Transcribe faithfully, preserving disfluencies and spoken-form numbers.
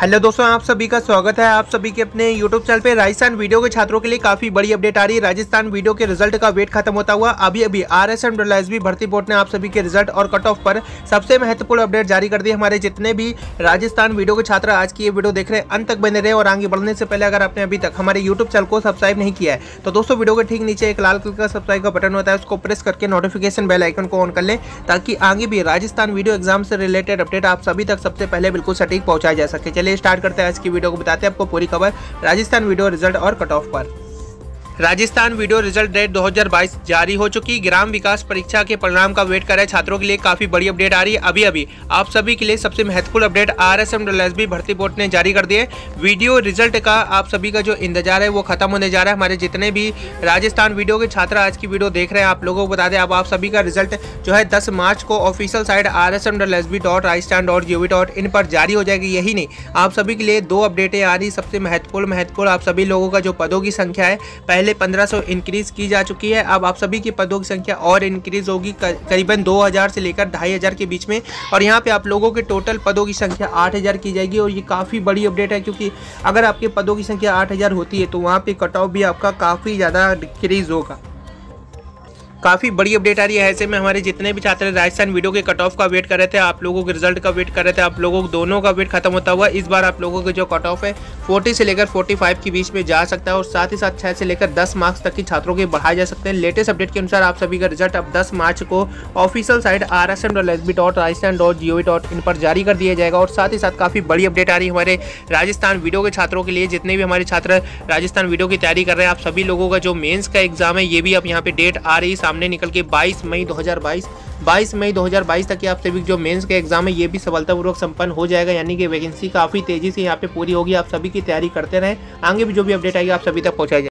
Hello दोस्तों, आप सभी का स्वागत है आप सभी के अपने यूट्यूब चैनल पे। राजस्थान वीडियो के छात्रों के लिए काफी बड़ी अपडेट आ रही है। राजस्थान वीडियो के रिजल्ट का वेट खत्म होता हुआ अभी अभी आरएसएमएसएसबी भर्ती बोर्ड ने आप सभी के रिजल्ट और कट ऑफ पर सबसे महत्वपूर्ण अपडेट जारी कर दी। हमारे जितने भी राजस्थान वीडियो के छात्र आज की ये वीडियो देख रहे हैं, अंत तक बने रहे। और आगे बढ़ने से पहले अगर आपने अभी तक हमारे यूट्यूब चैनल को सब्सक्राइब नहीं किया है तो दोस्तों वीडियो के ठीक नीचे एक लाल कलर का सब्सक्राइब का बटन होता है, उसको प्रेस करके नोटिफिकेशन बेल आइकन को ऑन कर लें ताकि आगे भी राजस्थान वीडियो एग्जाम से रिलेटेड अपडेट आप सभी तक सबसे पहले बिल्कुल सटीक पहुंचाया जा सके। चलिए स्टार्ट करते हैं आज की वीडियो को, बताते हैं आपको पूरी खबर राजस्थान वीडियो रिजल्ट और कट ऑफ पर। राजस्थान वीडियो रिजल्ट डेट दो हज़ार बाईस जारी हो चुकी। ग्राम विकास परीक्षा के परिणाम का वेट कर रहे छात्रों के लिए काफी बड़ी अपडेट आ रही है। अभी अभी आप सभी के लिए सबसे महत्वपूर्ण अपडेट आरएसएमएसएसबी भर्ती बोर्ड ने जारी कर दिए। वीडियो रिजल्ट का आप सभी का जो इंतजार है वो खत्म होने जा रहा है। हमारे जितने भी राजस्थान वीडियो के छात्र आज की वीडियो देख रहे हैं, आप लोगों को बता दें अब आप सभी का रिजल्ट जो है दस मार्च को official site R S M S S B dot Rajasthan dot G O V dot in पर जारी हो जाएगी। यही नहीं, आप सभी के लिए दो अपडेटें आ रही सबसे महत्वपूर्ण महत्वपूर्ण आप सभी लोगों का जो पदों की संख्या है पहले पंद्रह सौ इंक्रीज की जा चुकी है। अब आप सभी के पदों की संख्या और इंक्रीज होगी करीबन दो हज़ार से लेकर ढाई हज़ार के बीच में। और यहाँ पे आप लोगों के टोटल पदों की संख्या आठ हज़ार की जाएगी। और ये काफ़ी बड़ी अपडेट है क्योंकि अगर आपके पदों की संख्या आठ हज़ार होती है तो वहाँ पे कट ऑफ भी आपका काफ़ी ज़्यादा डिक्रीज होगा। काफ़ी बड़ी अपडेट आ रही है। ऐसे में हमारे जितने भी छात्र राजस्थान वीडियो के कट ऑफ का वेट कर रहे थे, आप लोगों के रिजल्ट का वेट कर रहे थे, आप लोगों को दोनों का वेट खत्म होता हुआ इस बार आप लोगों के जो कट ऑफ है चालीस से लेकर पैंतालीस के बीच में जा सकता है। और साथ ही साथ छह से लेकर दस मार्क्स तक के छात्रों के बढ़ाए जा सकते हैं। लेटेस्ट अपडेट के अनुसार आप सभी का रिजल्ट अब दस मार्च को official site R S M S S B dot Rajasthan dot G O V dot in पर जारी कर दिया जाएगा। और साथ ही साथ काफ़ी बड़ी अपडेट आ रही है हमारे राजस्थान वीडियो के छात्रों के लिए। जितने भी हमारे छात्र राजस्थान वीडियो की तैयारी कर रहे हैं, आप सभी लोगों का जो मेन्स का एग्जाम है ये भी अब यहाँ पर डेट आ रही है हमने निकल के बाईस मई दो हज़ार बाईस तक के आप सभी जो मेंस के एग्जाम है ये भी सफलतापूर्वक संपन्न हो जाएगा। यानी कि वैकेंसी काफ़ी तेजी से यहाँ पे पूरी होगी। आप सभी की तैयारी करते रहें, आगे भी जो भी अपडेट आएगी आप सभी तक पहुँचाएगी।